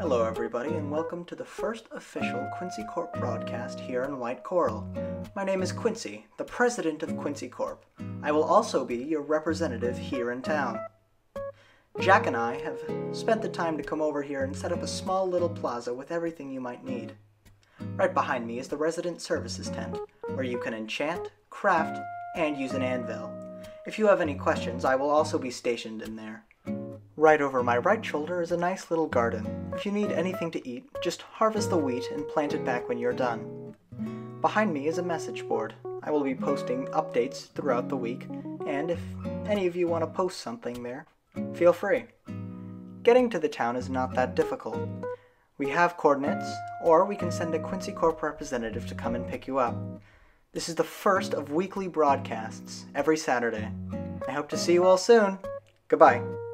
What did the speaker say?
Hello everybody and welcome to the first official Quincy Corp broadcast here in White Coral. My name is Quincy, the president of Quincy Corp. I will also be your representative here in town. Jack and I have spent the time to come over here and set up a small little plaza with everything you might need. Right behind me is the resident services tent, where you can enchant, craft, and use an anvil. If you have any questions, I will also be stationed in there. Right over my right shoulder is a nice little garden. If you need anything to eat, just harvest the wheat and plant it back when you're done. Behind me is a message board. I will be posting updates throughout the week, and if any of you want to post something there, feel free. Getting to the town is not that difficult. We have coordinates, or we can send a Quincy Corp representative to come and pick you up. This is the first of weekly broadcasts, every Saturday. I hope to see you all soon. Goodbye.